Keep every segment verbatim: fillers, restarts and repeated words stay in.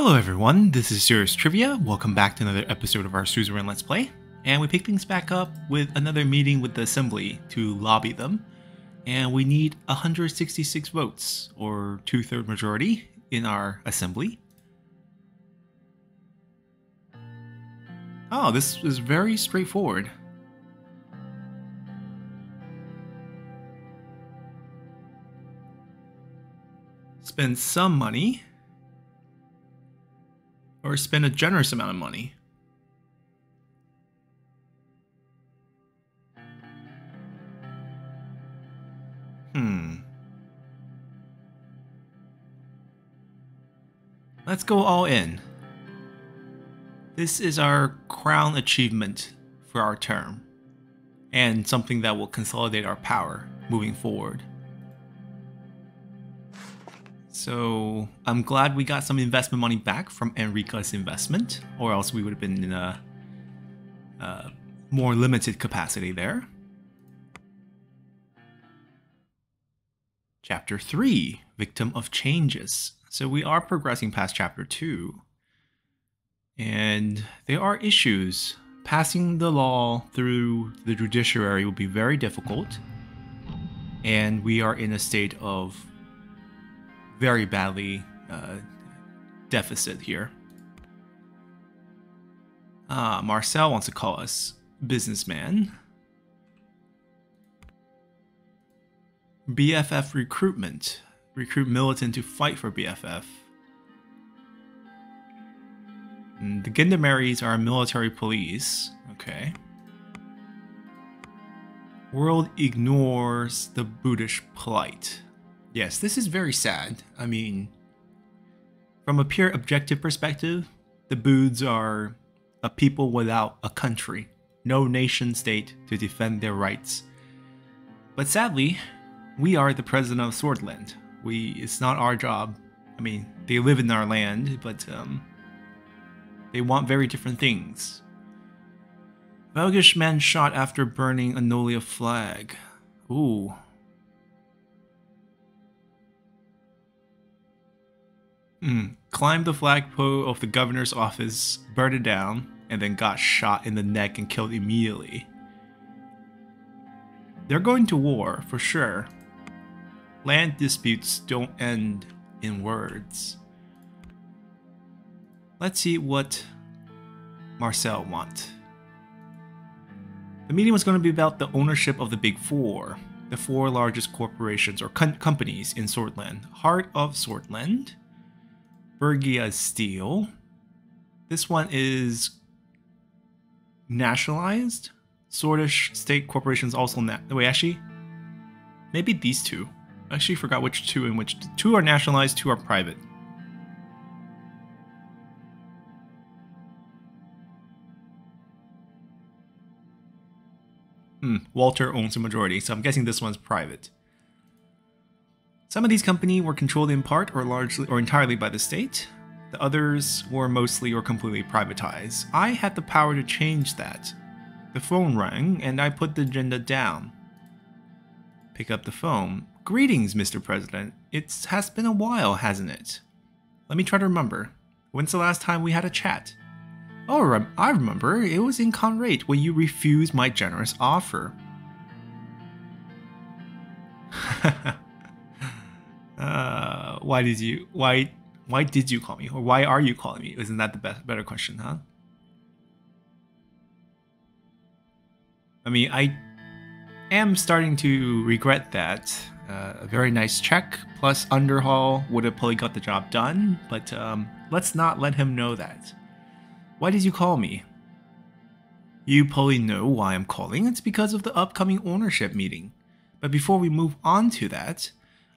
Hello everyone, this is Serious Trivia. Welcome back to another episode of our Suzerain Let's Play. And we pick things back up with another meeting with the Assembly to lobby them. And we need one hundred sixty-six votes, or two-third majority, in our Assembly. Oh, this is very straightforward. Spend some money, or spend a generous amount of money. Hmm. Let's go all in. This is our crown achievement for our term, and something that will consolidate our power moving forward. So I'm glad we got some investment money back from Enrica's investment, or else we would have been in a, a more limited capacity there. Chapter three, Victim of Changes. So we are progressing past Chapter two. And there are issues. Passing the law through the judiciary will be very difficult. And we are in a state of very badly uh, deficit here. Ah, Marcel wants to call us businessman. B F F recruitment. Recruit militant to fight for B F F. The Gendarmeries are military police. Okay. World ignores the Bootish plight. Yes, this is very sad. I mean, from a pure objective perspective, the Boods are a people without a country. No nation state to defend their rights. But sadly, we are the president of Sordland. We, it's not our job. I mean, they live in our land, but um, they want very different things. Belgish man shot after burning Anolia flag. Ooh. Mm. Climbed the flagpole of the governor's office, burned it down, and then got shot in the neck and killed immediately. They're going to war, for sure. Land disputes don't end in words. Let's see what Marcel wants. The meeting was going to be about the ownership of the Big Four, the four largest corporations or com companies in Sordland. Heart of Sordland, Sordist Steel. This one is nationalized. Sordish State corporations also na- wait, actually, maybe these two. I actually forgot which two and which two are nationalized, two are private. Hmm, Walter owns a majority, so I'm guessing this one's private. Some of these companies were controlled in part or largely or entirely by the state. The others were mostly or completely privatized. I had the power to change that. The phone rang, and I put the agenda down. Pick up the phone. Greetings, Mister President. It has been a while, hasn't it? Let me try to remember. When's the last time we had a chat? Oh, I remember. It was in Conrad when you refused my generous offer. uh, why did you? Why? Why did you call me? Or why are you calling me? Isn't that the best, better question, huh? I mean, I am starting to regret that. Uh, a very nice check plus underhaul would have probably got the job done, but um, let's not let him know that. Why did you call me? You probably know why I'm calling. It's because of the upcoming ownership meeting. But before we move on to that,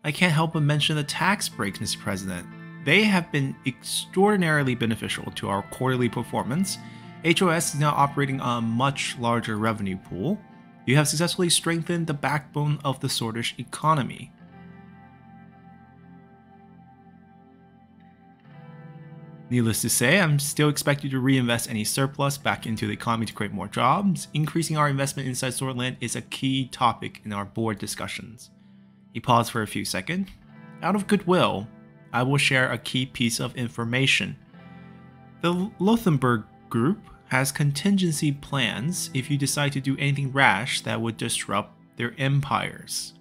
I can't help but mention the tax breaks, Mister President. They have been extraordinarily beneficial to our quarterly performance. H O S is now operating on a much larger revenue pool. You have successfully strengthened the backbone of the Sordish economy. Needless to say, I'm still expected to reinvest any surplus back into the economy to create more jobs. Increasing our investment inside Sordland is a key topic in our board discussions. He paused for a few seconds. Out of goodwill, I will share a key piece of information. The Lothenburg Group has contingency plans if you decide to do anything rash that would disrupt their empires.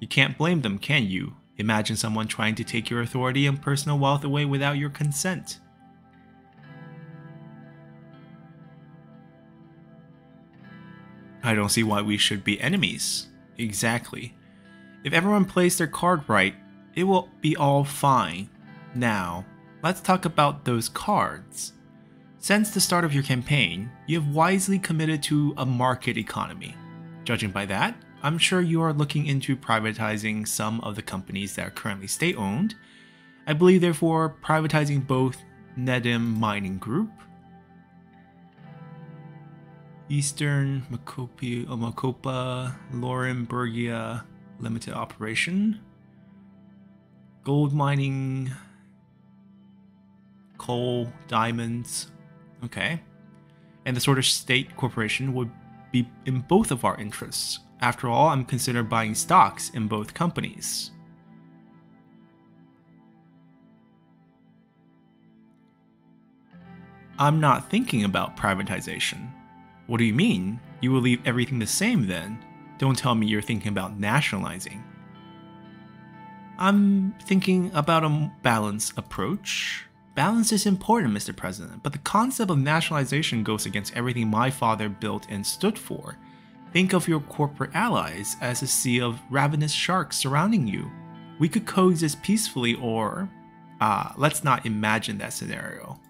You can't blame them, can you? Imagine someone trying to take your authority and personal wealth away without your consent. I don't see why we should be enemies. Exactly. If everyone plays their card right, it will be all fine. Now, let's talk about those cards. Since the start of your campaign, you have wisely committed to a market economy. Judging by that, I'm sure you are looking into privatizing some of the companies that are currently state-owned. I believe, therefore, privatizing both Nedim Mining Group, Eastern Makopi, Makopa, Lorenbergia Limited Operation, gold mining, coal, diamonds, okay, and the Sordish State Corporation would be in both of our interests. After all, I'm considering buying stocks in both companies. I'm not thinking about privatization. What do you mean? You will leave everything the same then? Don't tell me you're thinking about nationalizing. I'm thinking about a balanced approach. Balance is important, Mister President, but the concept of nationalization goes against everything my father built and stood for. Think of your corporate allies as a sea of ravenous sharks surrounding you. We could coexist peacefully or... Ah, uh, let's not imagine that scenario.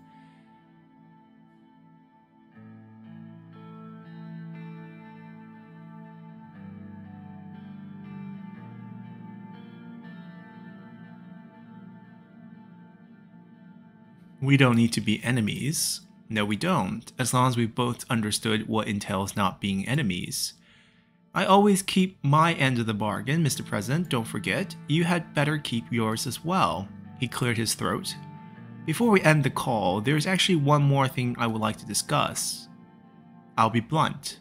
We don't need to be enemies. No, we don't, as long as we both understood what entails not being enemies. I always keep my end of the bargain, Mister President, don't forget. You had better keep yours as well. He cleared his throat. Before we end the call, there's actually one more thing I would like to discuss. I'll be blunt.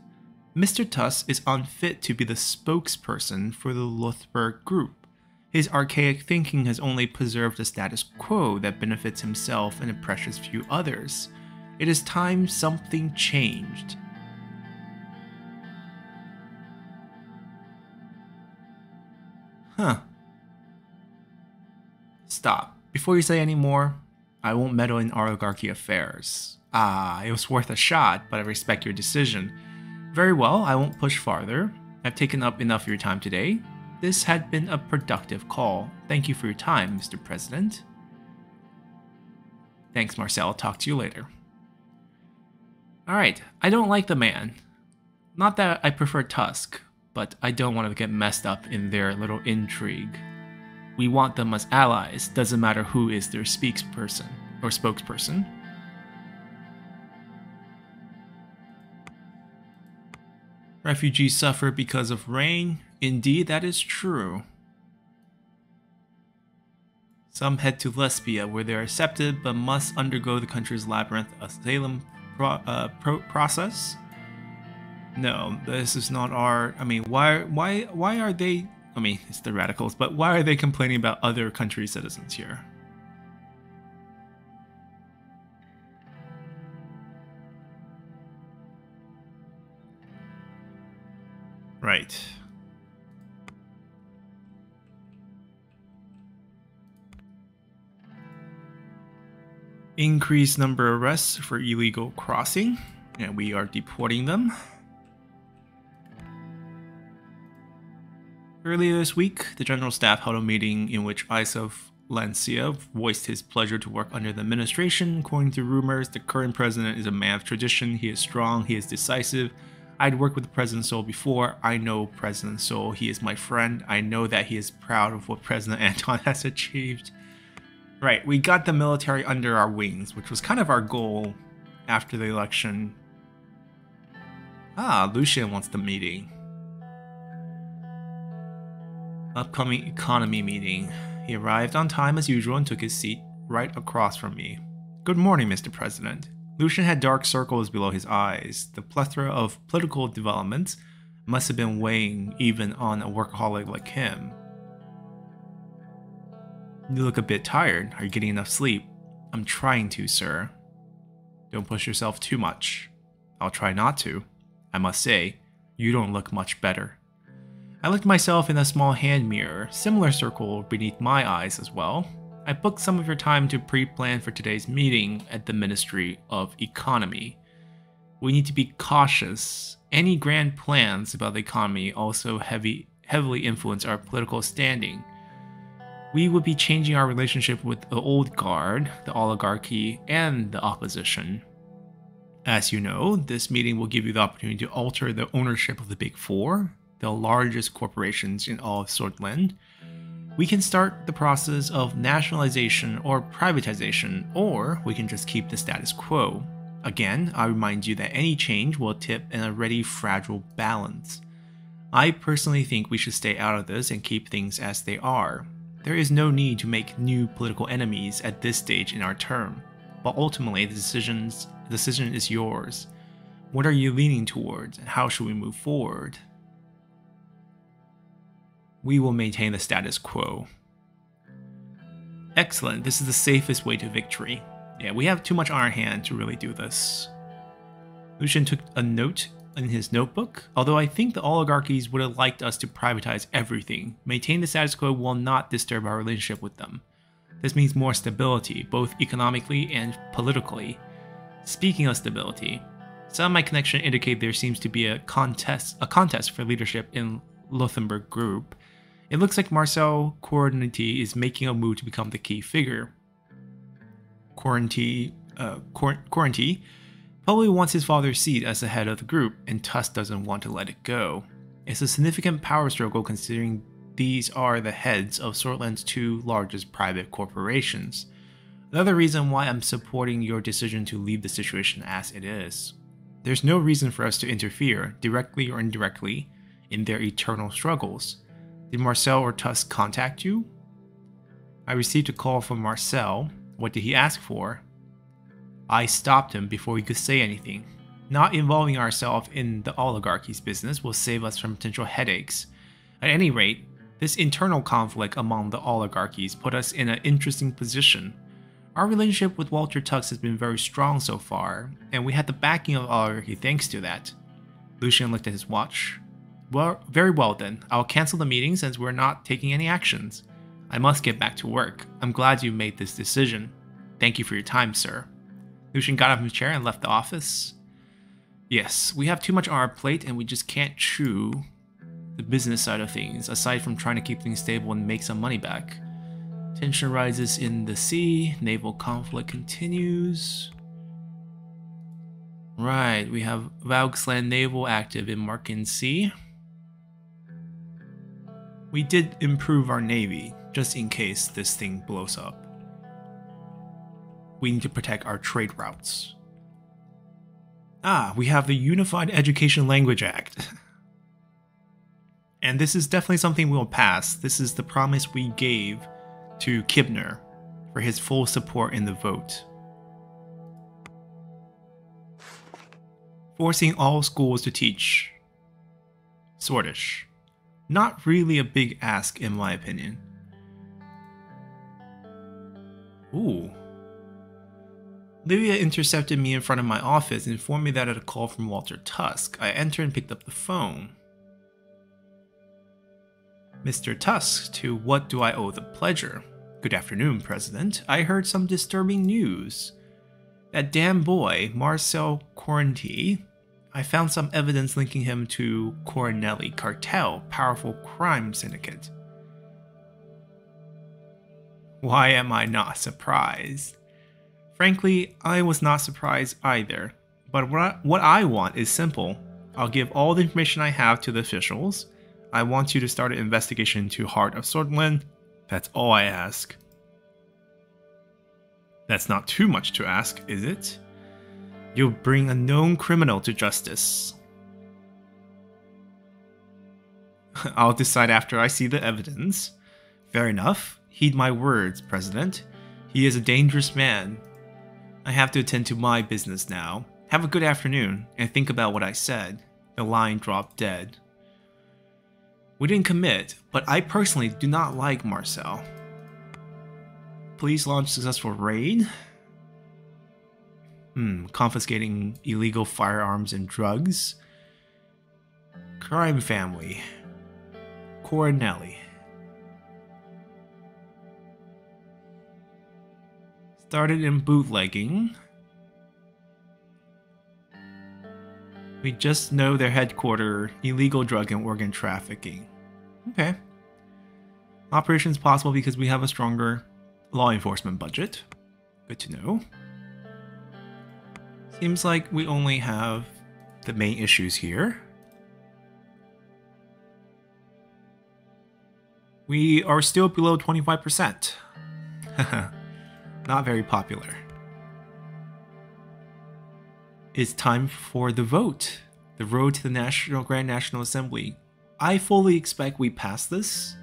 Mister Tusk is unfit to be the spokesperson for the Lothenburg Group. His archaic thinking has only preserved a status quo that benefits himself and a precious few others. It is time something changed. Huh. Stop. Before you say any more, I won't meddle in oligarchy affairs. Ah, it was worth a shot, but I respect your decision. Very well, I won't push farther. I've taken up enough of your time today. This had been a productive call. Thank you for your time, Mister President. Thanks, Marcel. I'll talk to you later. Alright, I don't like the man. Not that I prefer Tusk, but I don't want to get messed up in their little intrigue. We want them as allies. Doesn't matter who is their spokesperson or spokesperson. Refugees suffer because of rain. Indeed, that is true. Some head to Lesbia, where they are accepted but must undergo the country's labyrinth asylum pro uh, pro process. No, this is not our. I mean, why, why, why are they? I mean, it's the radicals, but why are they complaining about other country citizens here? Right. Increased number of arrests for illegal crossing, and we are deporting them. Earlier this week, the General Staff held a meeting in which Isa of Lancia voiced his pleasure to work under the administration. According to rumors, the current president is a man of tradition. He is strong, he is decisive. I'd worked with President Sol before. I know President Sol. He is my friend. I know that he is proud of what President Anton has achieved. Right, we got the military under our wings, which was kind of our goal after the election. Ah, Lucian wants the meeting. Upcoming economy meeting. He arrived on time as usual and took his seat right across from me. Good morning, Mister President. Lucian had dark circles below his eyes. The plethora of political developments must have been weighing even on a workaholic like him. You look a bit tired. Are you getting enough sleep? I'm trying to, sir. Don't push yourself too much. I'll try not to. I must say, you don't look much better. I looked myself in a small hand mirror, similar circle beneath my eyes as well. I booked some of your time to pre-plan for today's meeting at the Ministry of Economy. We need to be cautious. Any grand plans about the economy also heavy, heavily influence our political standing. We would be changing our relationship with the old guard, the oligarchy, and the opposition. As you know, this meeting will give you the opportunity to alter the ownership of the Big Four, the largest corporations in all of Sordland. We can start the process of nationalization or privatization, or we can just keep the status quo. Again, I remind you that any change will tip an already fragile balance. I personally think we should stay out of this and keep things as they are. There is no need to make new political enemies at this stage in our term, but ultimately the decisions, decision is yours. What are you leaning towards, and how should we move forward? We will maintain the status quo. Excellent, this is the safest way to victory. Yeah, we have too much on our hand to really do this. Lucian took a note in his notebook. Although I think the oligarchies would have liked us to privatize everything, maintain the status quo will not disturb our relationship with them. This means more stability, both economically and politically. Speaking of stability, some of my connection indicate there seems to be a contest, a contest for leadership in Lothenburg Group. It looks like Marcel Quaranty is making a move to become the key figure. Quaranty, uh, Quaranty. Probably wants his father's seat as the head of the group, and Tusk doesn't want to let it go. It's a significant power struggle considering these are the heads of Sordland's two largest private corporations. Another reason why I'm supporting your decision to leave the situation as it is. There's no reason for us to interfere, directly or indirectly, in their eternal struggles. Did Marcel or Tusk contact you? I received a call from Marcel. What did he ask for? I stopped him before he could say anything. Not involving ourselves in the oligarchy's business will save us from potential headaches. At any rate, this internal conflict among the oligarchies put us in an interesting position. Our relationship with Walter Tusk has been very strong so far, and we had the backing of the oligarchy thanks to that. Lucian looked at his watch. Well, very well then. I'll cancel the meeting since we're not taking any actions. I must get back to work. I'm glad you made this decision. Thank you for your time, sir. Lucian got up from his chair and left the office. Yes, we have too much on our plate and we just can't chew the business side of things, aside from trying to keep things stable and make some money back. Tension rises in the sea, naval conflict continues. Right, we have Vauxland Naval active in Markin Sea. We did improve our navy, just in case this thing blows up. We need to protect our trade routes. Ah, we have the Unified Education Language Act. And this is definitely something we'll pass. This is the promise we gave to Kibner for his full support in the vote. Forcing all schools to teach Sordish. Not really a big ask in my opinion. Ooh. Livia intercepted me in front of my office and informed me that I had a call from Walter Tusk. I entered and picked up the phone. Mister Tusk, to what do I owe the pleasure? Good afternoon, President. I heard some disturbing news. That damn boy, Marcel Quaranty, I found some evidence linking him to Coronelli Cartel, powerful crime syndicate. Why am I not surprised? Frankly, I was not surprised either, but what I, what I want is simple. I'll give all the information I have to the officials. I want you to start an investigation to Heart of Sordland. That's all I ask. That's not too much to ask, is it? You'll bring a known criminal to justice. I'll decide after I see the evidence. Fair enough. Heed my words, President. He is a dangerous man. I have to attend to my business now. Have a good afternoon, and think about what I said. The line dropped dead. We didn't commit, but I personally do not like Marcel. Please launch successful raid. Hmm, confiscating illegal firearms and drugs. Crime family. Coronelli. Started in bootlegging. We just know their headquarters, illegal drug and organ trafficking. Okay. Operations possible because we have a stronger law enforcement budget. Good to know. Seems like we only have the main issues here. We are still below twenty-five percent. Not very popular. It's time for the vote. The road to the National Grand National Assembly. I fully expect we pass this.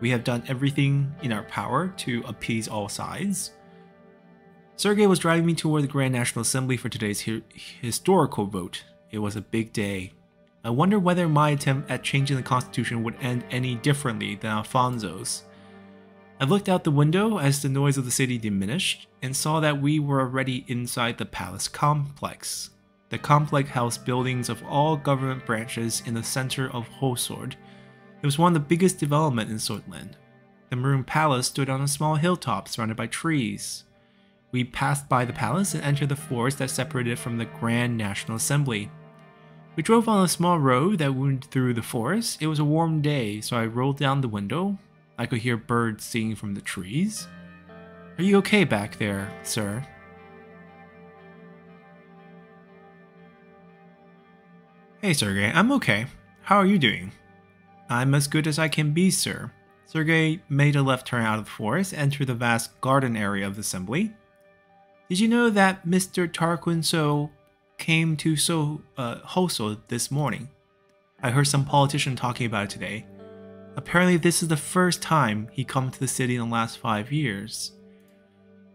We have done everything in our power to appease all sides. Sergei was driving me toward the Grand National Assembly for today's hi historical vote. It was a big day. I wonder whether my attempt at changing the constitution would end any differently than Alfonso's. I looked out the window as the noise of the city diminished and saw that we were already inside the palace complex. The complex housed buildings of all government branches in the center of Hosord. It was one of the biggest developments in Sordland. The Maroon Palace stood on a small hilltop surrounded by trees. We passed by the palace and entered the forest that separated it from the Grand National Assembly. We drove on a small road that wound through the forest. It was a warm day, so I rolled down the window. I could hear birds singing from the trees. Are you okay back there, sir? Hey, Sergei, I'm okay. How are you doing? I'm as good as I can be, sir. Sergei made a left turn out of the forest and entered the vast garden area of the assembly. Did you know that Mister Tarquin Sol came to so uh, Hosord this morning? I heard some politician talking about it today. Apparently this is the first time he come to the city in the last five years.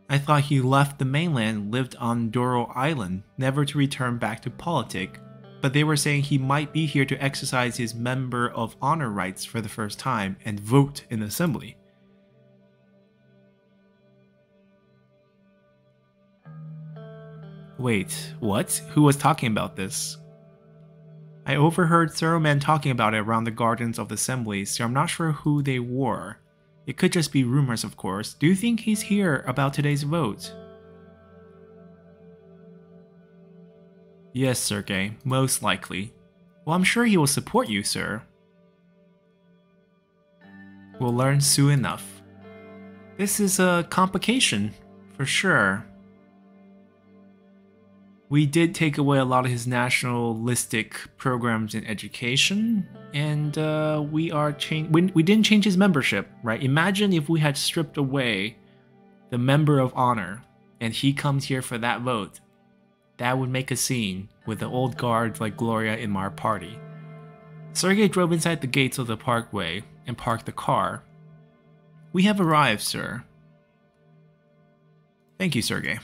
I thought he left the mainland and lived on Douro Island, never to return back to politics, but they were saying he might be here to exercise his member of honor rights for the first time and vote in the assembly. Wait, what? Who was talking about this? I overheard several men talking about it around the gardens of the assembly, so I'm not sure who they were. It could just be rumors, of course. Do you think he's here about today's vote? Yes, Sergei, most likely. Well, I'm sure he will support you, sir. We'll learn soon enough. This is a complication, for sure. We did take away a lot of his nationalistic programs in education, and uh, we are change. We, we didn't change his membership, right? Imagine if we had stripped away the member of honor, and he comes here for that vote. That would make a scene with the old guard like Gloria in our party. Sergei drove inside the gates of the parkway and parked the car. We have arrived, sir. Thank you, Sergei.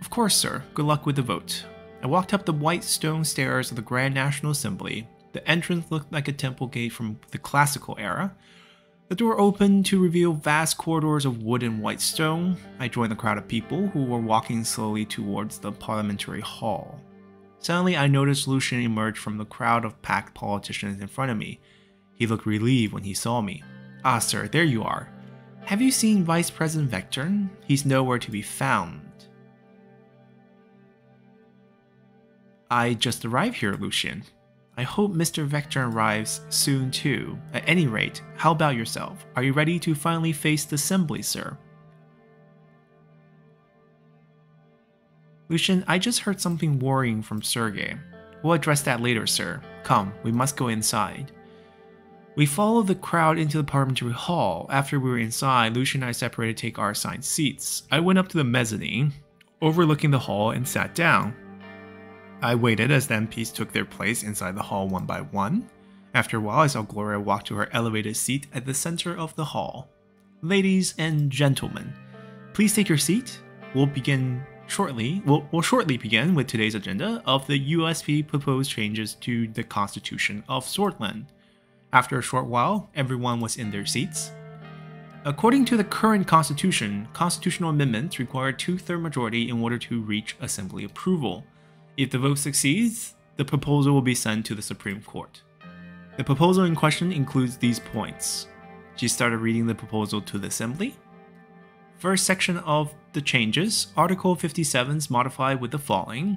Of course, sir. Good luck with the vote. I walked up the white stone stairs of the Grand National Assembly. The entrance looked like a temple gate from the classical era. The door opened to reveal vast corridors of wood and white stone. I joined the crowd of people who were walking slowly towards the parliamentary hall. Suddenly, I noticed Lucian emerge from the crowd of packed politicians in front of me. He looked relieved when he saw me. Ah, sir, there you are. Have you seen Vice President Vectorn? He's nowhere to be found. I just arrived here, Lucian. I hope Mister Vectorn arrives soon too. At any rate, how about yourself? Are you ready to finally face the assembly, sir? Lucian, I just heard something worrying from Sergei. We'll address that later, sir. Come, we must go inside. We followed the crowd into the parliamentary hall. After we were inside, Lucian and I separated to take our assigned seats. I went up to the mezzanine, overlooking the hall, and sat down. I waited as the M Ps took their place inside the hall one by one. After a while, I saw Gloria walk to her elevated seat at the center of the hall. Ladies and gentlemen, please take your seat. We'll begin shortly. We'll, we'll shortly begin with today's agenda of the U S P proposed changes to the Constitution of Sordland. After a short while, everyone was in their seats. According to the current constitution, constitutional amendments require a two-thirds majority in order to reach assembly approval. If the vote succeeds, the proposal will be sent to the Supreme Court. The proposal in question includes these points. She started reading the proposal to the assembly. First section of the changes, Article fifty-seven is modified with the following.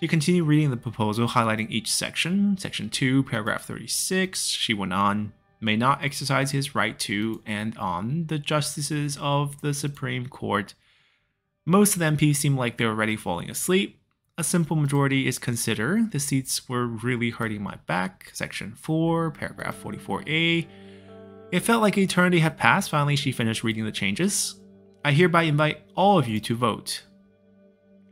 She continued reading the proposal, highlighting each section. Section two, paragraph thirty-six, she went on, may not exercise his right to and on the justices of the Supreme Court. Most of the M Ps seem like they're already falling asleep. A simple majority is considered. The seats were really hurting my back. Section four, paragraph forty-four A. It felt like eternity had passed. Finally, she finished reading the changes. I hereby invite all of you to vote.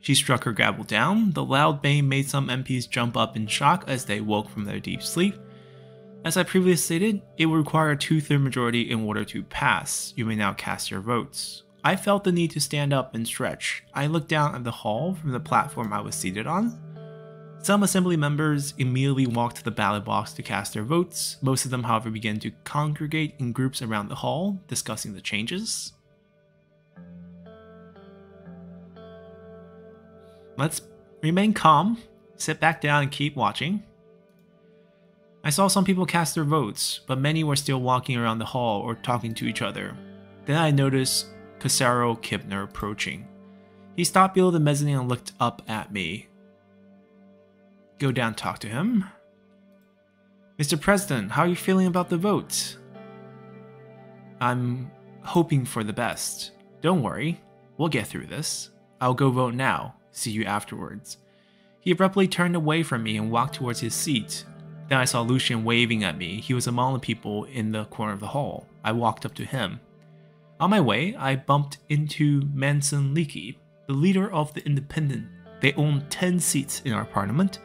She struck her gavel down. The loud bang made some M Ps jump up in shock as they woke from their deep sleep. As I previously stated, it would require a two-thirds majority in order to pass. You may now cast your votes. I felt the need to stand up and stretch. I looked down at the hall from the platform I was seated on. Some assembly members immediately walked to the ballot box to cast their votes. Most of them, however, began to congregate in groups around the hall, discussing the changes. Let's remain calm, sit back down and keep watching. I saw some people cast their votes, but many were still walking around the hall or talking to each other. Then I noticed Casaro Kibner approaching. He stopped below the mezzanine and looked up at me. Go down and talk to him. Mister President, how are you feeling about the vote? I'm hoping for the best. Don't worry, we'll get through this. I'll go vote now. See you afterwards. He abruptly turned away from me and walked towards his seat. Then I saw Lucian waving at me. He was among the people in the corner of the hall. I walked up to him. On my way, I bumped into Manson Leakey, the leader of the Independent. They own ten seats in our parliament.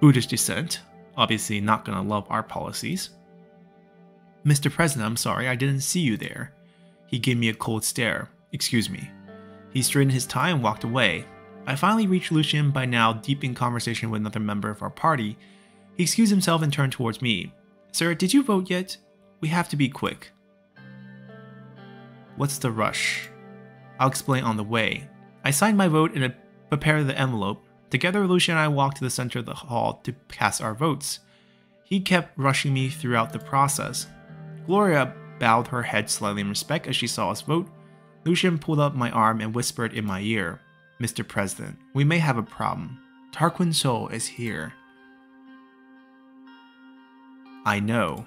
Buddhist descent, obviously not gonna love our policies. Mister President, I'm sorry, I didn't see you there. He gave me a cold stare. Excuse me. He straightened his tie and walked away. I finally reached Lucian, by now deep in conversation with another member of our party. He excused himself and turned towards me. Sir, did you vote yet? We have to be quick. What's the rush? I'll explain on the way. I signed my vote and prepared the envelope. Together, Lucian and I walked to the center of the hall to cast our votes. He kept rushing me throughout the process. Gloria bowed her head slightly in respect as she saw us vote. Lucian pulled up my arm and whispered in my ear, Mister President, we may have a problem. Tarquin Sol is here. I know.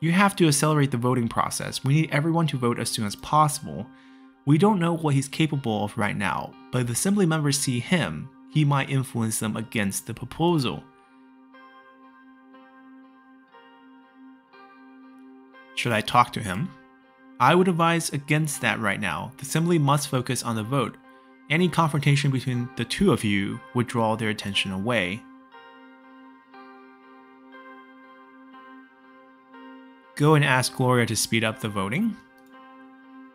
You have to accelerate the voting process. We need everyone to vote as soon as possible. We don't know what he's capable of right now, but if the assembly members see him, he might influence them against the proposal. Should I talk to him? I would advise against that right now. The assembly must focus on the vote. Any confrontation between the two of you would draw their attention away. Go and ask Gloria to speed up the voting.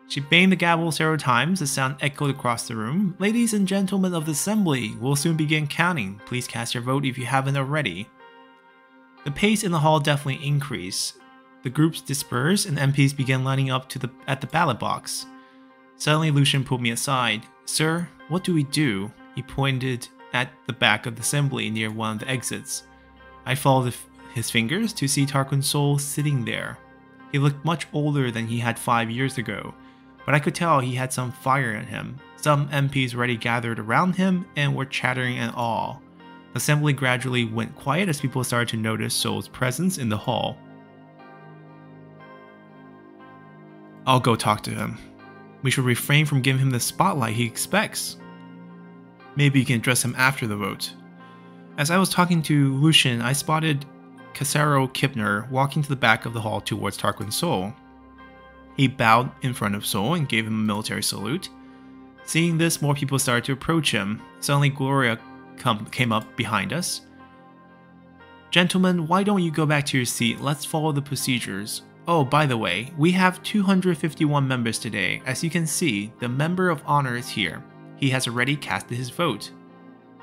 She banged the gavel several times. The sound echoed across the room. Ladies and gentlemen of the assembly, we'll soon begin counting. Please cast your vote if you haven't already. The pace in the hall definitely increased. The groups dispersed and M Ps began lining up to the, at the ballot box. Suddenly, Lucian pulled me aside. Sir, what do we do? He pointed at the back of the assembly near one of the exits. I followed the his fingers to see Tarquin Sol sitting there. He looked much older than he had five years ago, but I could tell he had some fire in him. Some M Ps already gathered around him and were chattering and all. The assembly gradually went quiet as people started to notice Sol's presence in the hall. I'll go talk to him. We should refrain from giving him the spotlight he expects. Maybe you can address him after the vote. As I was talking to Lucian, I spotted Casaro Kibner walking to the back of the hall towards Tarquin Sol. He bowed in front of Sol and gave him a military salute. Seeing this, more people started to approach him. Suddenly, Gloria come, came up behind us. Gentlemen, why don't you go back to your seat? Let's follow the procedures. Oh, by the way, we have two hundred fifty-one members today. As you can see, the member of honor is here. He has already casted his vote.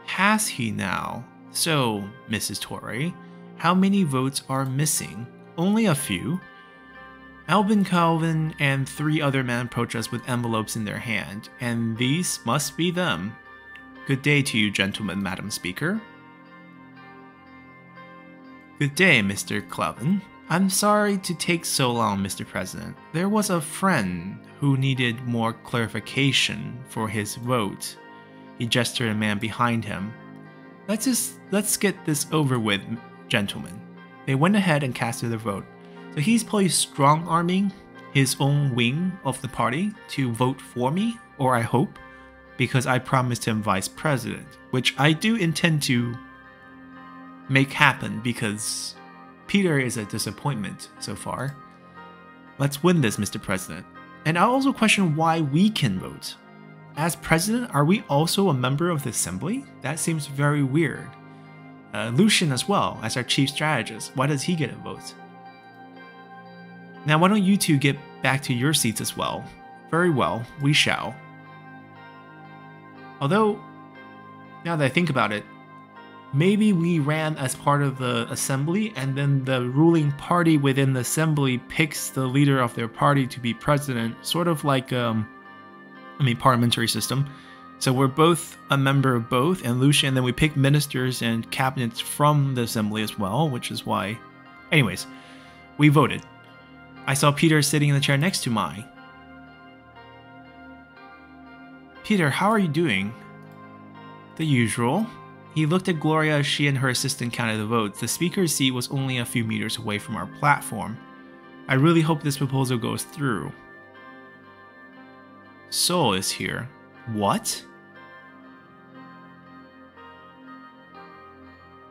Has he now? So, Missus Torrey, how many votes are missing? Only a few. Albin Calvin and three other men approach us with envelopes in their hand, and these must be them. Good day to you, gentlemen, Madam Speaker. Good day, Mister Calvin. I'm sorry to take so long, Mister President. There was a friend who needed more clarification for his vote. He gestured at a man behind him. Let's just let's get this over with, gentlemen. They went ahead and casted their vote. So he's probably strong-arming his own wing of the party to vote for me, or I hope, because I promised him vice president, which I do intend to make happen because Peter is a disappointment so far. Let's win this, Mister President. And I also question why we can vote. As president, are we also a member of the assembly? That seems very weird. Uh, Lucian as well, as our chief strategist. Why does he get a vote? Now why don't you two get back to your seats as well? Very well, we shall. Although, now that I think about it, maybe we ran as part of the assembly and then the ruling party within the assembly picks the leader of their party to be president, sort of like, um, I mean, parliamentary system. So we're both a member of both, and Lucian, and then we pick ministers and cabinets from the assembly as well, which is why... Anyways, we voted. I saw Peter sitting in the chair next to mine. Peter, how are you doing? The usual. He looked at Gloria as she and her assistant counted the votes. The speaker's seat was only a few meters away from our platform. I really hope this proposal goes through. Sol is here. What?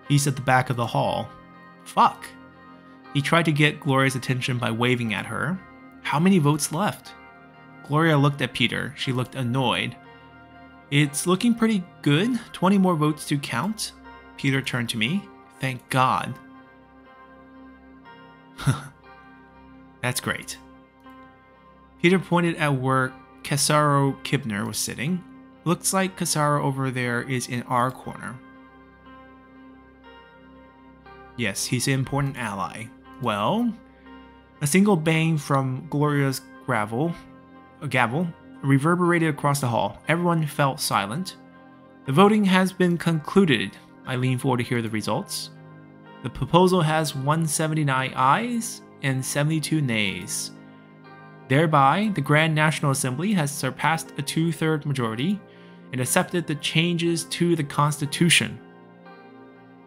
He's at the back of the hall. Fuck. He tried to get Gloria's attention by waving at her. How many votes left? Gloria looked at Peter. She looked annoyed. It's looking pretty good. twenty more votes to count. Peter turned to me. Thank God. That's great. Peter pointed at where Casaro Kibner was sitting. Looks like Casaro over there is in our corner. Yes, he's an important ally. Well, a single bang from Gloria's gravel, a gavel reverberated across the hall. Everyone fell silent. The voting has been concluded. I lean forward to hear the results. The proposal has one hundred seventy-nine ayes and seventy-two nays. Thereby, the Grand National Assembly has surpassed a two-thirds majority and accepted the changes to the Constitution.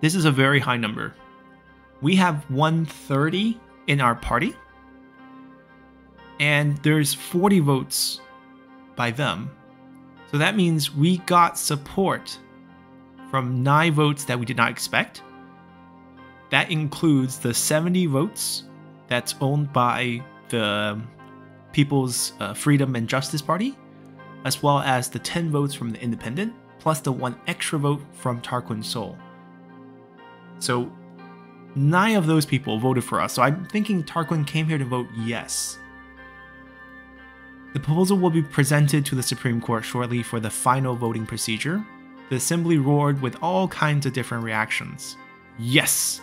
This is a very high number. We have one hundred thirty in our party, and there's forty votes by them. So that means we got support from nine votes that we did not expect. That includes the seventy votes that's owned by the People's uh, Freedom and Justice Party, as well as the ten votes from the Independent, plus the one extra vote from Tarquin Sol. So nine of those people voted for us, so I'm thinking Tarquin came here to vote yes. The proposal will be presented to the Supreme Court shortly for the final voting procedure. The assembly roared with all kinds of different reactions. Yes!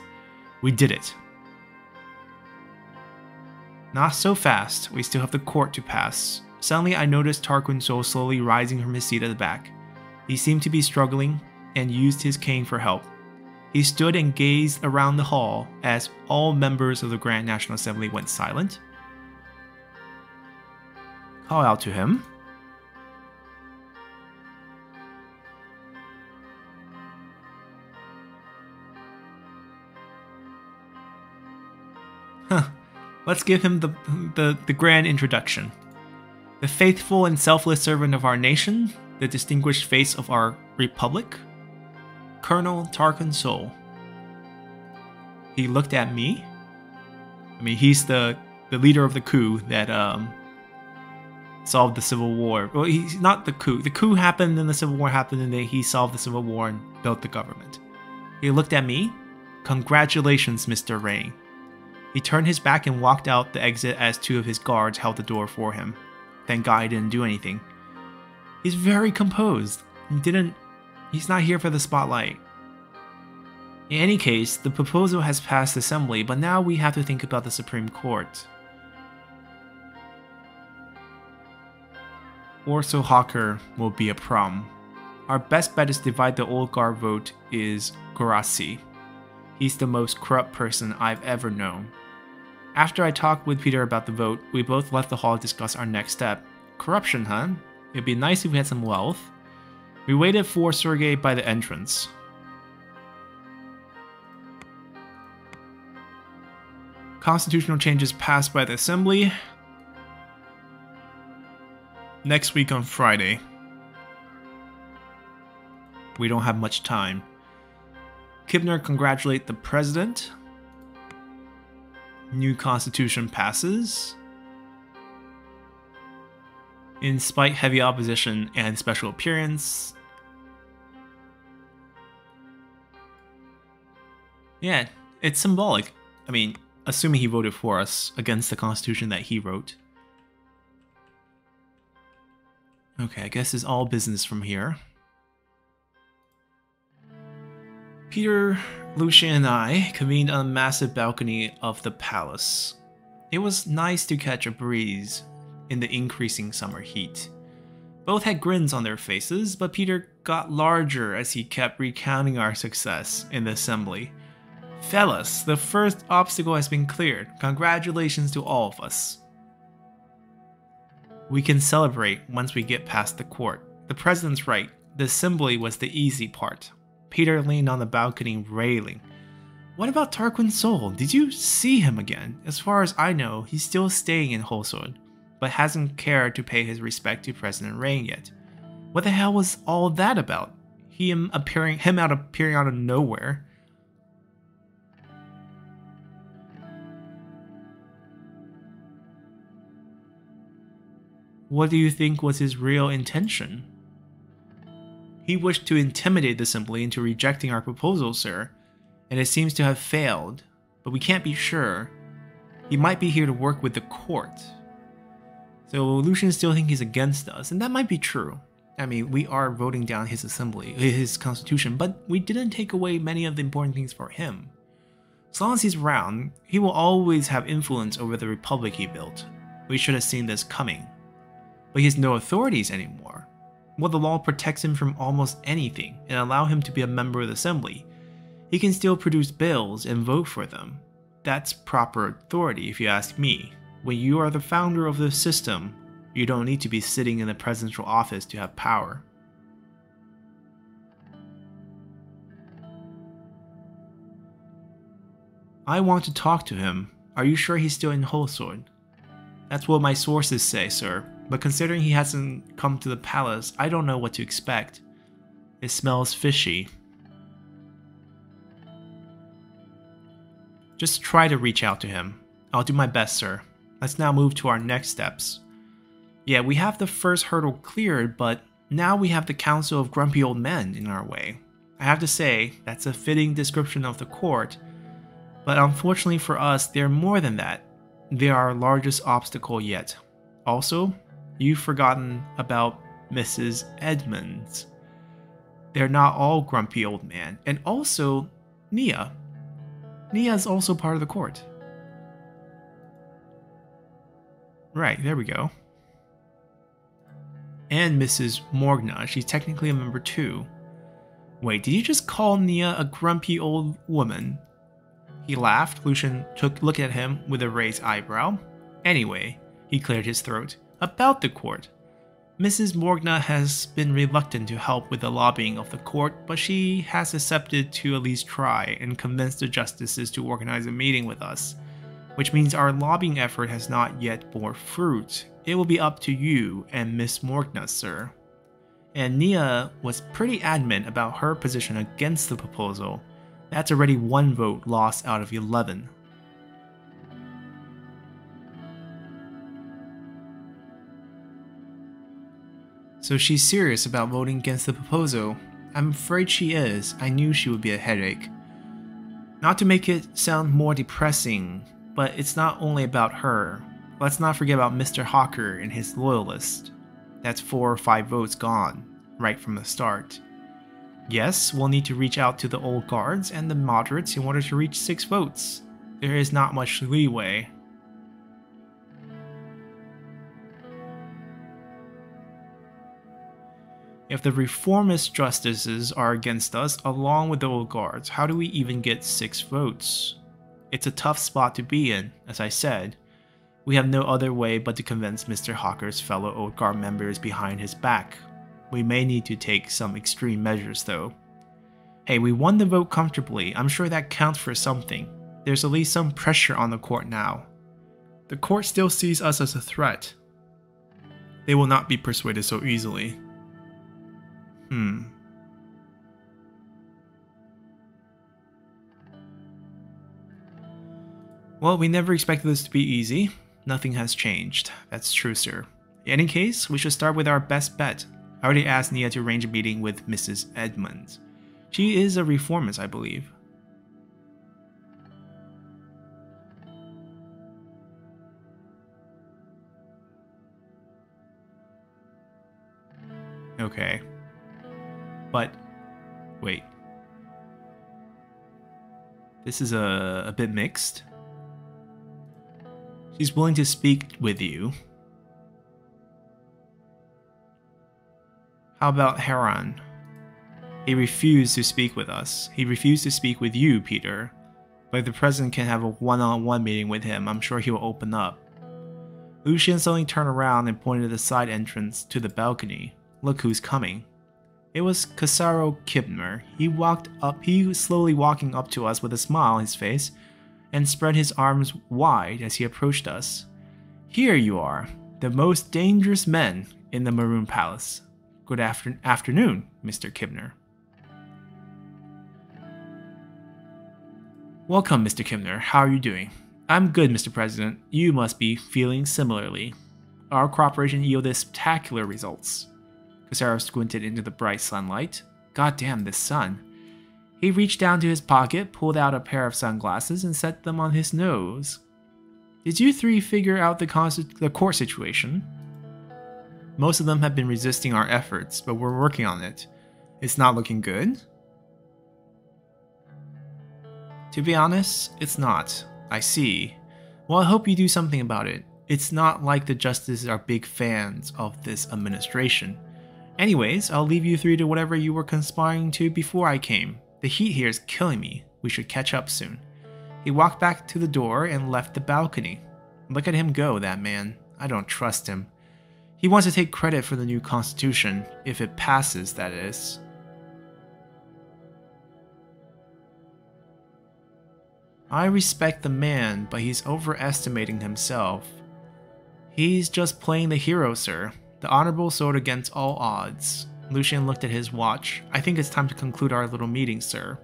We did it! Not so fast, we still have the court to pass. Suddenly I noticed Tarquin Sol slowly rising from his seat at the back. He seemed to be struggling and used his cane for help. He stood and gazed around the hall as all members of the Grand National Assembly went silent. Call out to him. Huh. Let's give him the, the, the grand introduction. The faithful and selfless servant of our nation, the distinguished face of our republic, Colonel Tarquin Sol. He looked at me. I mean, he's the, the leader of the coup that um, solved the Civil War. Well, he's not the coup. The coup happened and the Civil War happened and then he solved the Civil War and built the government. He looked at me. Congratulations, Mister Rayne. He turned his back and walked out the exit as two of his guards held the door for him. Thank God he didn't do anything. He's very composed. He didn't He's not here for the spotlight. In any case, the proposal has passed assembly, but now we have to think about the Supreme Court. or so Hawker will be a problem. Our best bet is divide the old guard vote is Gorassi. He's the most corrupt person I've ever known. After I talked with Peter about the vote, we both left the hall to discuss our next step. Corruption, huh? It'd be nice if we had some wealth. We waited for Sergei by the entrance. Constitutional changes passed by the assembly. Next week on Friday. We don't have much time. Kibner congratulates the president. New constitution passes. In spite heavy opposition and special appearance. Yeah, it's symbolic. I mean, assuming he voted for us against the constitution that he wrote. Okay, I guess it's all business from here. Peter, Lucian, and I convened on a massive balcony of the palace. It was nice to catch a breeze in the increasing summer heat. Both had grins on their faces, but Peter got larger as he kept recounting our success in the assembly. Fellas, the first obstacle has been cleared. Congratulations to all of us. We can celebrate once we get past the court. The president's right. The assembly was the easy part. Peter leaned on the balcony railing. What about Tarquin Sol? Did you see him again? As far as I know, he's still staying in Hosord, but hasn't cared to pay his respect to President Rayne yet. What the hell was all that about? He him appearing him out appearing out of nowhere. What do you think was his real intention? He wished to intimidate the assembly into rejecting our proposal, sir, and it seems to have failed, but we can't be sure. He might be here to work with the court. So Lucian still thinks he's against us, and that might be true. I mean, we are voting down his assembly, his constitution, but we didn't take away many of the important things for him. As long as he's around, he will always have influence over the republic he built. We should have seen this coming. But he has no authorities anymore. Well, the law protects him from almost anything and allow him to be a member of the assembly. He can still produce bills and vote for them. That's proper authority, if you ask me. When you are the founder of the system, you don't need to be sitting in the presidential office to have power. I want to talk to him. Are you sure he's still in Hosord? That's what my sources say, sir. But considering he hasn't come to the palace, I don't know what to expect. It smells fishy. Just try to reach out to him. I'll do my best, sir. Let's now move to our next steps. Yeah, we have the first hurdle cleared, but now we have the Council of Grumpy Old Men in our way. I have to say, that's a fitting description of the court, but unfortunately for us, they're more than that. They are our largest obstacle yet. Also, you've forgotten about Missus Edmonds. They're not all grumpy old man. And also, Nia. Nia is also part of the court. Right, there we go. And Missus Morgna, she's technically a member too. Wait, did you just call Nia a grumpy old woman? He laughed. Lucian took a look at him with a raised eyebrow. Anyway, he cleared his throat. About the court. Missus Morgna has been reluctant to help with the lobbying of the court, but she has accepted to at least try and convince the justices to organize a meeting with us, which means our lobbying effort has not yet bore fruit. It will be up to you and Miss Morgna, sir. And Nia was pretty adamant about her position against the proposal. That's already one vote lost out of eleven. So she's serious about voting against the proposal. I'm afraid she is. I knew she would be a headache. Not to make it sound more depressing, but it's not only about her. Let's not forget about Mister Hawker and his loyalists. That's four or five votes gone, right from the start. Yes, we'll need to reach out to the old guards and the moderates in order to reach six votes. There is not much leeway. If the reformist justices are against us, along with the old guards, how do we even get six votes? It's a tough spot to be in, as I said. We have no other way but to convince Mister Hawker's fellow old guard members behind his back. We may need to take some extreme measures, though. Hey, we won the vote comfortably. I'm sure that counts for something. There's at least some pressure on the court now. The court still sees us as a threat. They will not be persuaded so easily. Hmm. Well, we never expected this to be easy. Nothing has changed. That's true, sir. In any case, we should start with our best bet. I already asked Nia to arrange a meeting with Missus Edmonds. She is a reformist, I believe. Okay. But, wait. This is a, a bit mixed. She's willing to speak with you. How about Heron? He refused to speak with us. He refused to speak with you, Peter. But if the president can have a one-on-one meeting with him, I'm sure he will open up. Lucian suddenly turned around and pointed at the side entrance to the balcony. Look who's coming. It was Casaro Kibner. He walked up, he was slowly walking up to us with a smile on his face and spread his arms wide as he approached us. Here you are, the most dangerous men in the Maroon Palace. Good after afternoon, Mister Kibner. Welcome, Mister Kibner. How are you doing? I'm good, Mister President. You must be feeling similarly. Our cooperation yielded spectacular results. Casaro squinted into the bright sunlight. Goddamn this sun. He reached down to his pocket, pulled out a pair of sunglasses, and set them on his nose. Did you three figure out the, the court situation? Most of them have been resisting our efforts, but we're working on it. It's not looking good? To be honest, it's not. I see. Well, I hope you do something about it. It's not like the justices are big fans of this administration. Anyways, I'll leave you three to whatever you were conspiring to before I came. The heat here is killing me. We should catch up soon. He walked back to the door and left the balcony. Look at him go, that man. I don't trust him. He wants to take credit for the new constitution, if it passes, that is. I respect the man, but he's overestimating himself. He's just playing the hero, sir. The honorable sword against all odds. Lucian looked at his watch. I think it's time to conclude our little meeting, sir.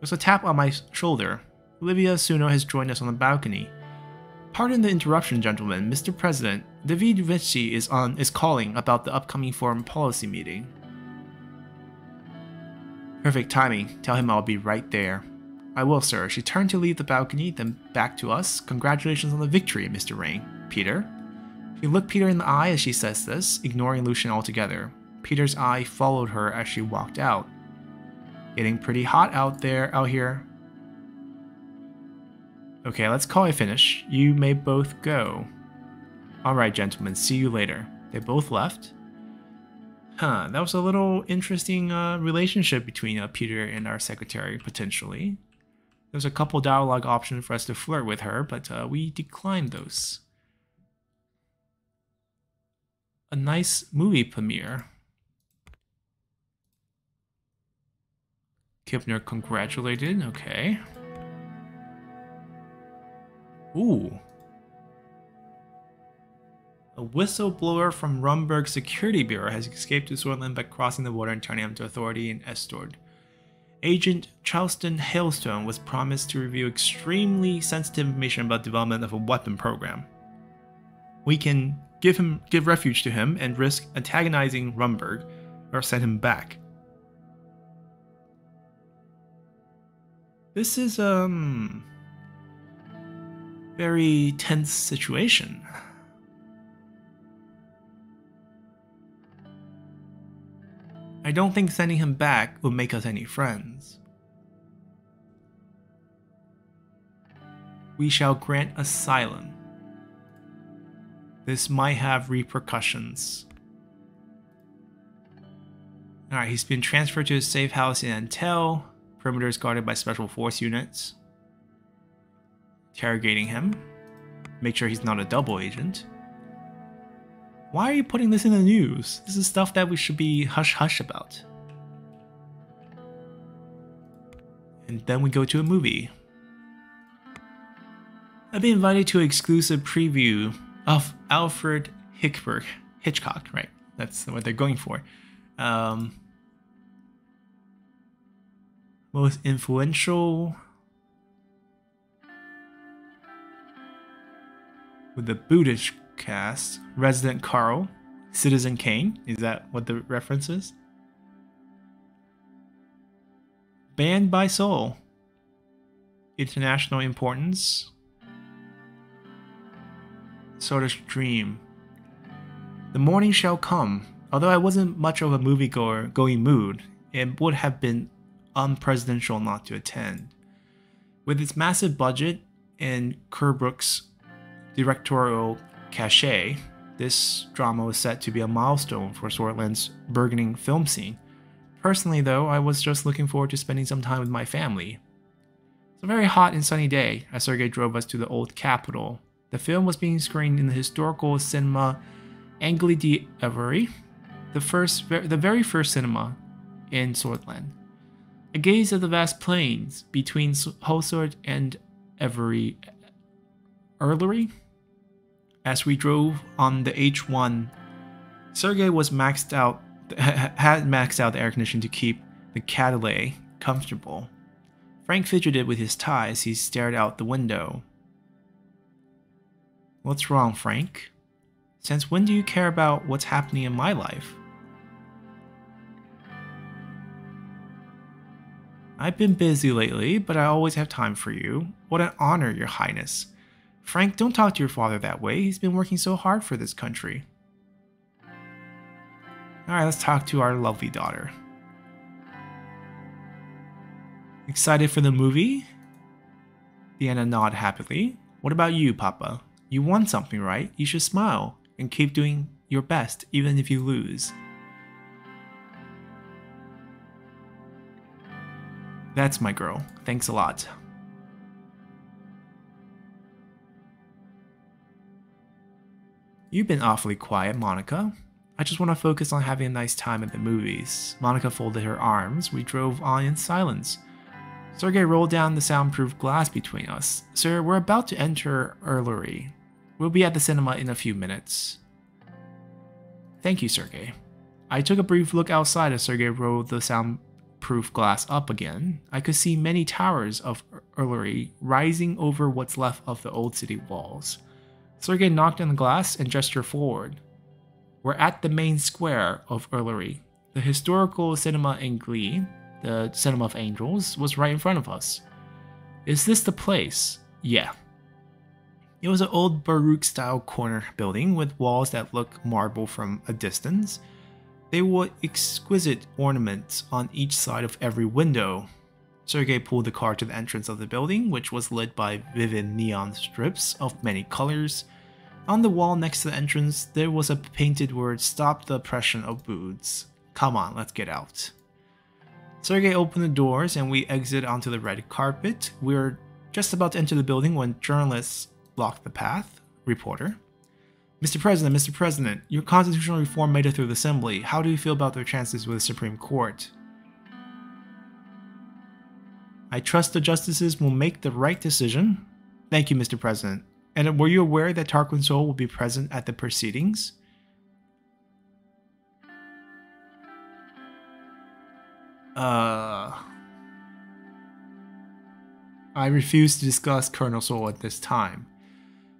There's a tap on my shoulder. Livia Suno has joined us on the balcony. Pardon the interruption, gentlemen. Mister President, David Vici is on is calling about the upcoming foreign policy meeting. Perfect timing. Tell him I'll be right there. I will, sir. She turned to leave the balcony, then back to us. Congratulations on the victory, Mister Rayne. Peter? She looked Peter in the eye as she says this, ignoring Lucian altogether. Peter's eye followed her as she walked out. Getting pretty hot out there, out here. Okay, let's call it finish. You may both go. Alright, gentlemen, see you later. They both left. Huh, that was a little interesting uh, relationship between uh, Peter and our secretary, potentially. There's a couple dialogue options for us to flirt with her, but uh, we declined those. A nice movie premiere. Kibner congratulated, okay. Ooh. A whistleblower from Rumburg Security Bureau has escaped to Sordland by crossing the water and turning him to authority in Estord. Agent Charleston Hailstone was promised to reveal extremely sensitive information about development of a weapon program. We can give him give refuge to him and risk antagonizing Rumburg, or send him back. This is um very tense situation. I don't think sending him back will make us any friends. We shall grant asylum. This might have repercussions. Alright, he's been transferred to a safe house in Antel. Perimeter is guarded by special force units. Interrogating him. Make sure he's not a double agent. Why are you putting this in the news? This is stuff that we should be hush-hush about. And then we go to a movie. I've been invited to an exclusive preview of Alfred Kerbrook. Hitchcock, right? That's what they're going for. Um, most influential... with the Boods cast, Resident Carl, Citizen Kane, is that what the reference is? Banned by Sol. International importance. Sordish Dream. The morning shall come. Although I wasn't much of a moviegoer going mood, it would have been unpresidential not to attend. With its massive budget and Kerbrook's directorial cachet, this drama was set to be a milestone for Sordland's burgeoning film scene. Personally though, I was just looking forward to spending some time with my family. It's a very hot and sunny day as Sergei drove us to the old capital. The film was being screened in the historical cinema Cinema d'Everi, the first, the very first cinema in Sordland. A gaze at the vast plains between Hosord and Every Erlery. As we drove on the H one, Sergei was maxed out, had maxed out the air conditioning to keep the Catalay comfortable. Frank fidgeted with his tie as he stared out the window. What's wrong, Frank? Since when do you care about what's happening in my life? I've been busy lately, but I always have time for you. What an honor, Your Highness. Frank, don't talk to your father that way. He's been working so hard for this country. Alright, let's talk to our lovely daughter. Excited for the movie? Diana nodded happily. What about you, Papa? You won something, right? You should smile and keep doing your best, even if you lose. That's my girl. Thanks a lot. You've been awfully quiet, Monica. I just want to focus on having a nice time at the movies. Monica folded her arms. We drove on in silence. Sergei rolled down the soundproof glass between us. Sir, we're about to enter Erlery. We'll be at the cinema in a few minutes. Thank you, Sergei. I took a brief look outside as Sergei rolled the soundproof glass up again. I could see many towers of Erlery rising over what's left of the old city walls. Sergei knocked on the glass and gestured forward. We're at the main square of Erlery. The historical cinema in Glee, the Cinema of Angels, was right in front of us. Is this the place? Yeah. It was an old Baroque-style corner building with walls that look marble from a distance. There were exquisite ornaments on each side of every window. Sergei pulled the car to the entrance of the building, which was lit by vivid neon strips of many colors. On the wall next to the entrance, there was a painted word, "Stop the oppression of Boods." Come on, let's get out. Sergei opened the doors and we exited onto the red carpet. We were just about to enter the building when journalists blocked the path. Reporter. Mister President, Mister President, your constitutional reform made it through the assembly. How do you feel about their chances with the Supreme Court? I trust the justices will make the right decision. Thank you, Mister President. And were you aware that Tarquin Sol will be present at the proceedings? Uh... I refuse to discuss Colonel Sol at this time.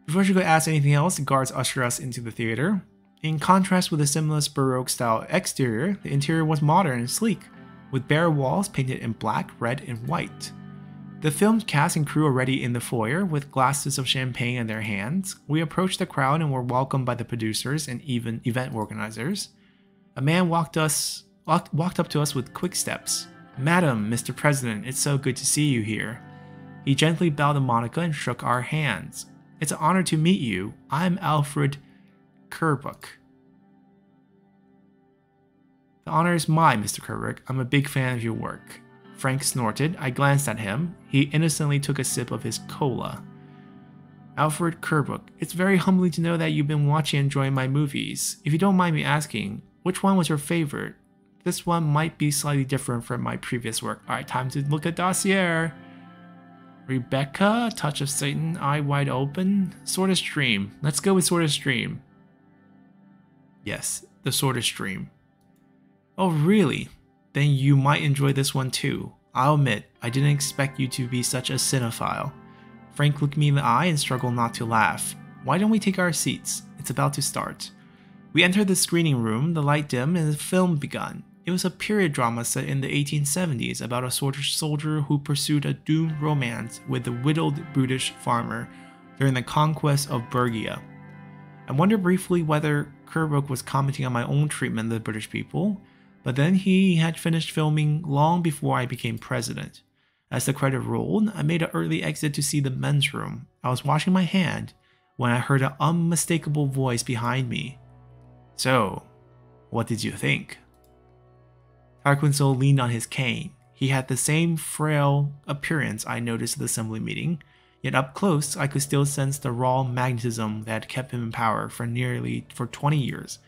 Before she could ask anything else, the guards ushered us into the theater. In contrast with the similar Baroque-style exterior, the interior was modern and sleek, with bare walls painted in black, red, and white. The film's cast and crew already in the foyer, with glasses of champagne in their hands. We approached the crowd and were welcomed by the producers and even event organizers. A man walked us, walked, walked up to us with quick steps. Madam, Mister President, it's so good to see you here. He gently bowed to Monica and shook our hands. It's an honor to meet you. I'm Alfred Kerbrook. The honor is mine, Mister Kerbrook. I'm a big fan of your work. Frank snorted. I glanced at him. He innocently took a sip of his cola. Alfred Kerbrook, it's very humbling to know that you've been watching and enjoying my movies. If you don't mind me asking, which one was your favorite? This one might be slightly different from my previous work. Alright, time to look at dossier. Rebecca, Touch of Satan, Eye Wide Open, Sordish Dream. Let's go with Sordish Dream. Yes, the Sordish Dream. Oh really? Then you might enjoy this one too. I'll admit, I didn't expect you to be such a cinephile. Frank looked me in the eye and struggled not to laugh. Why don't we take our seats? It's about to start. We entered the screening room, the light dimmed, and the film begun. It was a period drama set in the eighteen seventies about a Sordish soldier who pursued a doomed romance with the widowed Brutish farmer during the conquest of Bergia. I wondered briefly whether Kerbrook was commenting on my own treatment of the British people, but then he had finished filming long before I became president. As the credit rolled, I made an early exit to see the men's room. I was washing my hand when I heard an unmistakable voice behind me. So, what did you think? Tarquin Sol leaned on his cane. He had the same frail appearance I noticed at the assembly meeting, yet up close I could still sense the raw magnetism that had kept him in power for nearly for twenty years.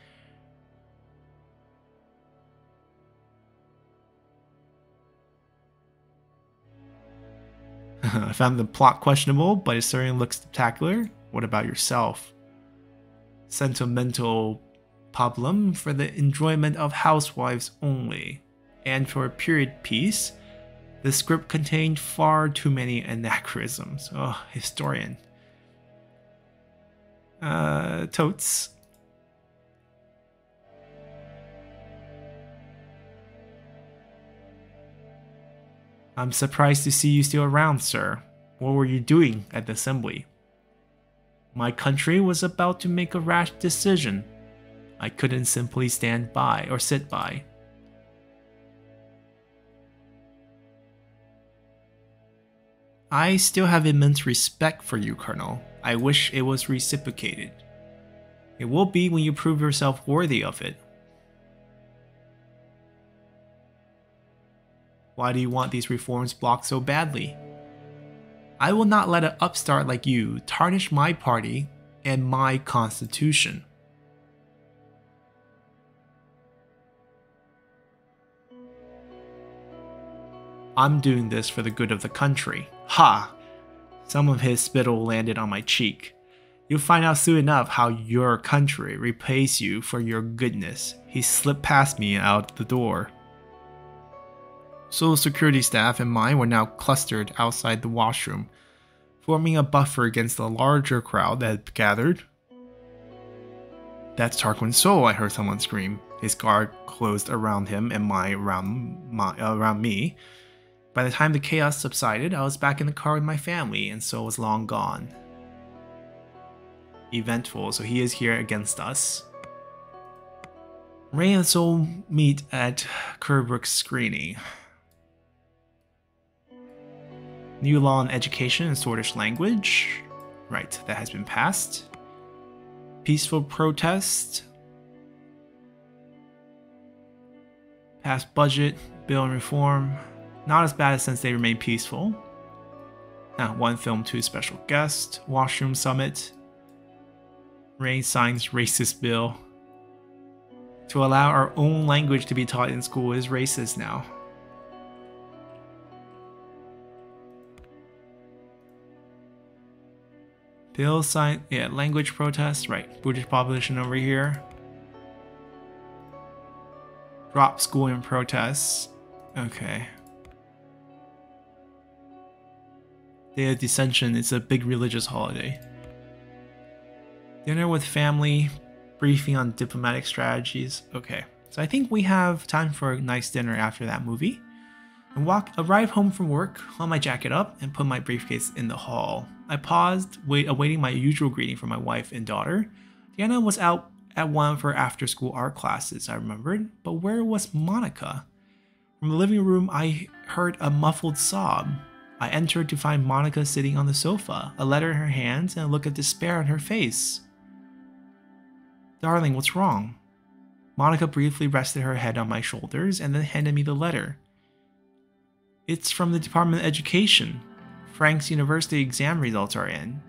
I found the plot questionable, but it certainly looks spectacular. What about yourself? Sentimental problem for the enjoyment of housewives only. And for a period piece, the script contained far too many anachronisms. Oh, historian. Uh, totes. I'm surprised to see you still around, sir. What were you doing at the assembly? My country was about to make a rash decision. I couldn't simply stand by or sit by. I still have immense respect for you, Colonel. I wish it was reciprocated. It will be when you prove yourself worthy of it. Why do you want these reforms blocked so badly? I will not let an upstart like you tarnish my party and my constitution. I'm doing this for the good of the country. Ha! Some of his spittle landed on my cheek. You'll find out soon enough how your country repays you for your goodness. He slipped past me out the door. Social security staff and mine were now clustered outside the washroom, forming a buffer against the larger crowd that had gathered. That's Tarquin Sol, I heard someone scream. His guard closed around him and mine around, my, around me. By the time the chaos subsided, I was back in the car with my family, and Sol was long gone. Eventful, so he is here against us. Rayne and Sol meet at Kerbrook's screening. New law on education and Sordish language. Right, that has been passed. Peaceful protest. Past budget, bill and reform. Not as bad as since they remain peaceful. Ah, one film, two special guests. Washroom summit. Rayne signs racist bill. To allow our own language to be taught in school is racist now. Bill sign, yeah, language protest, right, British population over here. Drop school in protests, okay. Day of Dissension, it's a big religious holiday. Dinner with family, briefing on diplomatic strategies, okay. So I think we have time for a nice dinner after that movie. And walk, arrive home from work, haul my jacket up, and put my briefcase in the hall. I paused, wait, awaiting my usual greeting from my wife and daughter. Diana was out at one of her after-school art classes, I remembered, but where was Monica? From the living room, I heard a muffled sob. I entered to find Monica sitting on the sofa, a letter in her hands and a look of despair on her face. Darling, what's wrong? Monica briefly rested her head on my shoulders and then handed me the letter. It's from the Department of Education. Frank's university exam results are in.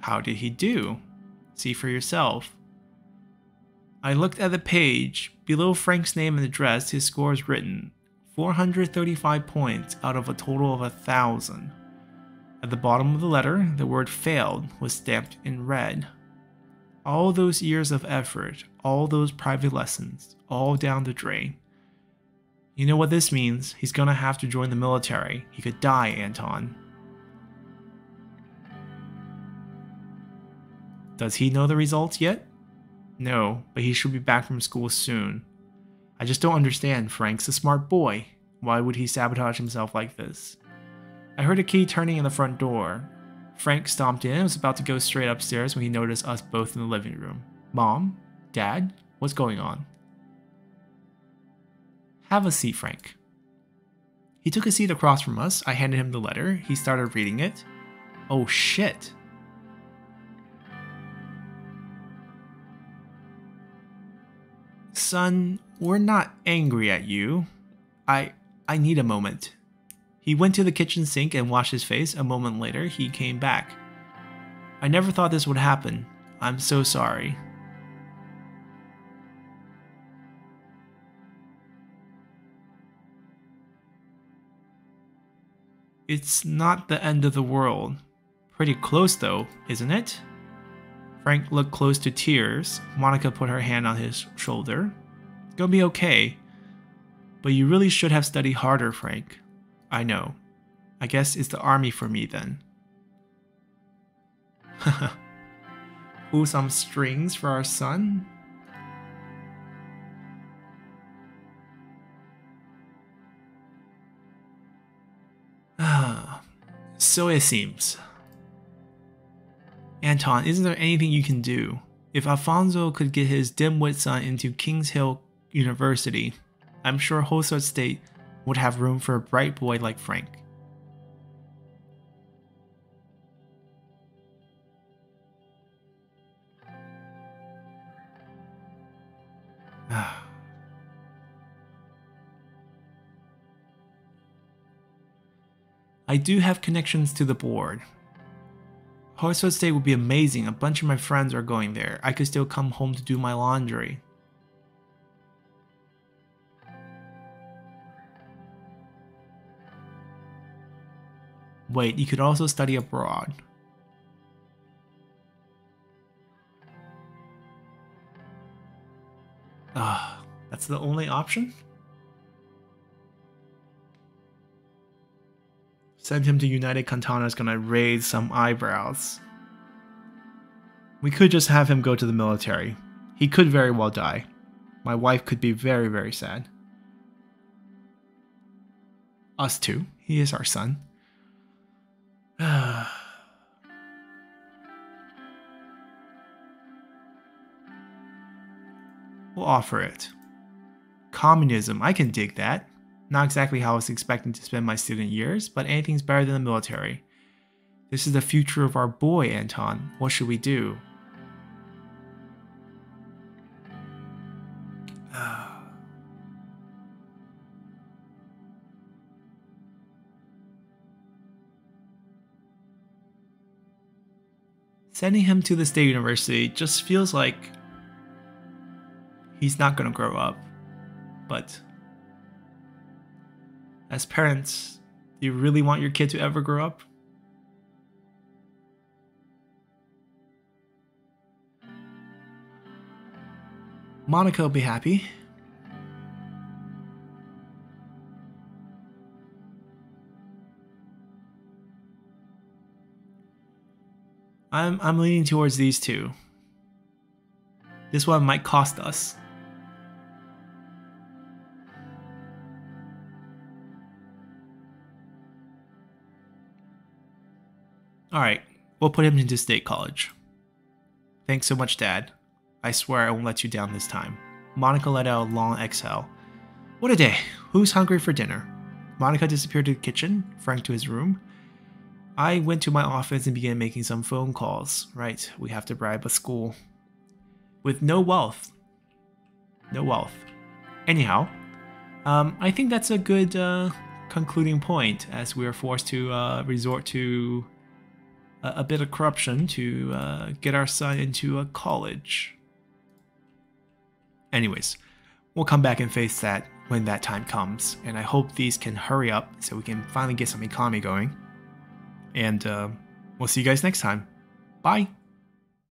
How did he do? See for yourself. I looked at the page. Below Frank's name and address, his score is written. four hundred thirty-five points out of a total of a thousand. At the bottom of the letter, the word failed was stamped in red. All those years of effort, all those private lessons, all down the drain. You know what this means? He's gonna have to join the military. He could die, Anton. Does he know the results yet? No, but he should be back from school soon. I just don't understand. Frank's a smart boy. Why would he sabotage himself like this? I heard a key turning in the front door. Frank stomped in and was about to go straight upstairs when he noticed us both in the living room. Mom? Dad? What's going on? Have a seat, Frank. He took a seat across from us. I handed him the letter. He started reading it. Oh shit. Son, we're not angry at you. I I need a moment. He went to the kitchen sink and washed his face. A moment later, he came back. I never thought this would happen. I'm so sorry. It's not the end of the world. Pretty close though, isn't it? Frank looked close to tears. Monica put her hand on his shoulder. It's gonna be okay. But you really should have studied harder, Frank. I know. I guess it's the army for me then. Haha. Ooh, some strings for our son? Ah, so it seems. Anton, isn't there anything you can do? If Alfonso could get his dimwit son into Kings Hill University, I'm sure Hosord State would have room for a bright boy like Frank. I do have connections to the board. Hosord State would be amazing. A bunch of my friends are going there. I could still come home to do my laundry. Wait, you could also study abroad. Ah, that's the only option? Send him to United Cantana is gonna raise some eyebrows. We could just have him go to the military. He could very well die. My wife could be very, very sad. Us too. He is our son. We'll offer it. Communism, I can dig that. Not exactly how I was expecting to spend my student years, but anything's better than the military. This is the future of our boy, Anton. What should we do? Sending him to the state university just feels like he's not going to grow up, but as parents, do you really want your kid to ever grow up? Monica will be happy. I'm, I'm leaning towards these two. This one might cost us. Alright, we'll put him into state college. Thanks so much, Dad. I swear I won't let you down this time. Monica let out a long exhale. What a day. Who's hungry for dinner? Monica disappeared to the kitchen, Frank to his room. I went to my office and began making some phone calls. Right, we have to bribe a school. with no wealth. No wealth. Anyhow, um, I think that's a good uh, concluding point, as we are forced to uh, resort to a, a bit of corruption to uh, get our son into a college. Anyways, we'll come back and face that when that time comes, and I hope these can hurry up so we can finally get some economy going. And uh, we'll see you guys next time. Bye!